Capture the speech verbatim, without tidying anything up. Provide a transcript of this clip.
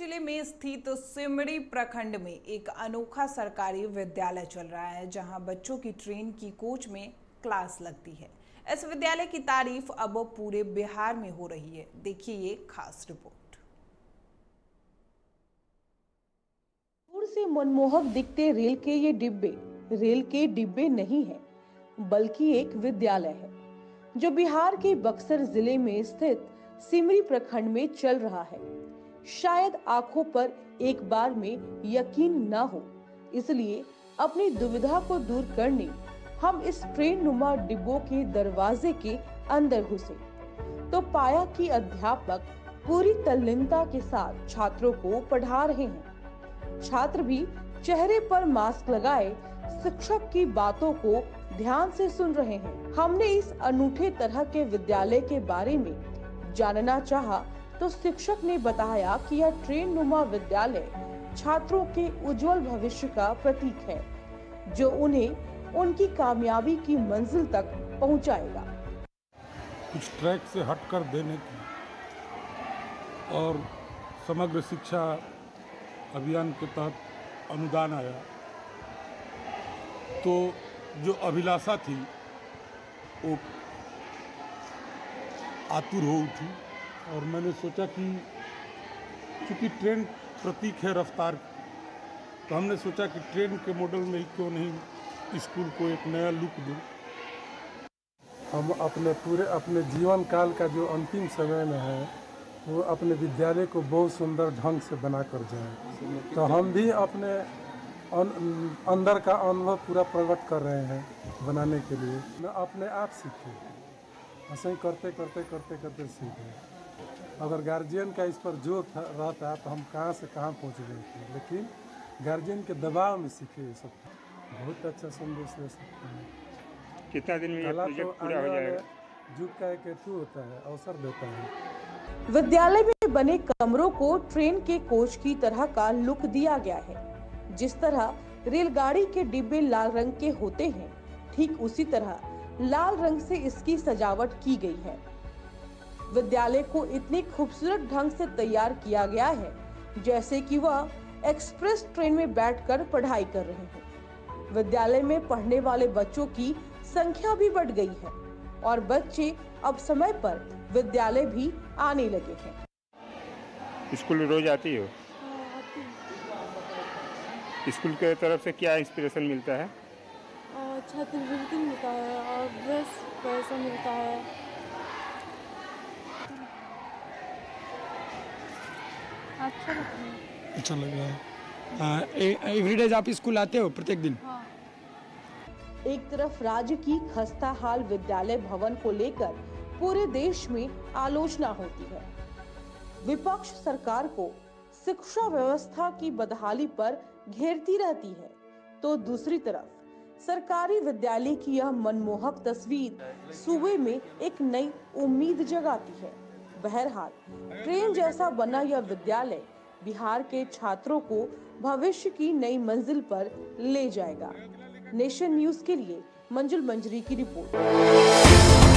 जिले में स्थित सिमड़ी प्रखंड में एक अनोखा सरकारी विद्यालय चल रहा है, जहां बच्चों की ट्रेन की कोच में क्लास लगती है। इस विद्यालय की तारीफ अब पूरे बिहार में हो रही है। देखिए ये खास रिपोर्ट। दूर से मनमोहक दिखते रेल के ये डिब्बे रेल के डिब्बे नहीं है, बल्कि एक विद्यालय है जो बिहार के बक्सर जिले में स्थित सिमरी प्रखंड में चल रहा है। शायद आंखों पर एक बार में यकीन ना हो, इसलिए अपनी दुविधा को दूर करने हम इस ट्रेन नुमा डिब्बों के दरवाजे के अंदर घुसे तो पाया कि अध्यापक पूरी तल्लीनता के साथ छात्रों को पढ़ा रहे हैं। छात्र भी चेहरे पर मास्क लगाए शिक्षक की बातों को ध्यान से सुन रहे हैं। हमने इस अनूठे तरह के विद्यालय के बारे में जानना चाहा तो शिक्षक ने बताया कि यह ट्रेन नुमा विद्यालय छात्रों के उज्जवल भविष्य का प्रतीक है, जो उन्हें उनकी कामयाबी की मंजिल तक पहुंचाएगा। कुछ ट्रैक से हटकर देने की और समग्र शिक्षा अभियान के तहत अनुदान आया, तो जो अभिलाषा थी वो आतुर हो उठी। और मैंने सोचा कि क्योंकि ट्रेन प्रतीक है रफ्तार, तो हमने सोचा कि ट्रेन के मॉडल में क्यों नहीं स्कूल को एक नया लुक दूँ। हम अपने पूरे अपने जीवन काल का जो अंतिम समय में है, वो अपने विद्यालय को बहुत सुंदर ढंग से बना कर जाए, तो हम भी अपने अंदर का अनुभव पूरा प्रकट कर रहे हैं बनाने के लिए। मैं अपने आप सीखे, ऐसे ही करते करते करते करते सीखे। अगर गार्जियन का इस पर जोर रहता तो हम कहाँ से कहाँ पहुँच गए थे, लेकिन गार्जियन के दबाव में सीखे। ये सब बहुत अच्छा संदेश दे सकते हैं। कितना दिन में कला तो आने वाले युग का एक हेतु होता है, अवसर देता है। विद्यालय में बने कमरों को ट्रेन के कोच की तरह का लुक दिया गया है। जिस तरह रेलगाड़ी के डिब्बे लाल रंग के होते हैं, ठीक उसी तरह लाल रंग से इसकी सजावट की गई है। विद्यालय को इतने खूबसूरत ढंग से तैयार किया गया है जैसे कि वह एक्सप्रेस ट्रेन में बैठकर पढ़ाई कर रहे हैं। विद्यालय में पढ़ने वाले बच्चों की संख्या भी बढ़ गई है और बच्चे अब समय पर विद्यालय भी आने लगे हैं। स्कूल रोज आती हो? स्कूल के तरफ से क्या इंस्पिरेशन मिलता है? छात्रवृत्ति मिलता है और ड्रेस पैसा मिलता है। अच्छा लगता है। अच्छा लग रहा है। एवरी डेज आप स्कूल आते हो प्रत्येक दिन? हाँ। एक तरफ राज्य की खस्ता हाल विद्यालय भवन को लेकर पूरे देश में आलोचना होती है। विपक्ष सरकार को शिक्षा व्यवस्था की बदहाली पर घेरती रहती है, तो दूसरी तरफ सरकारी विद्यालय की यह मनमोहक तस्वीर सूबे में एक नई उम्मीद जगाती है। बहरहाल ट्रेन जैसा बना यह विद्यालय बिहार के छात्रों को भविष्य की नई मंजिल पर ले जाएगा। नेशन न्यूज के लिए मंजुल मंजरी की रिपोर्ट।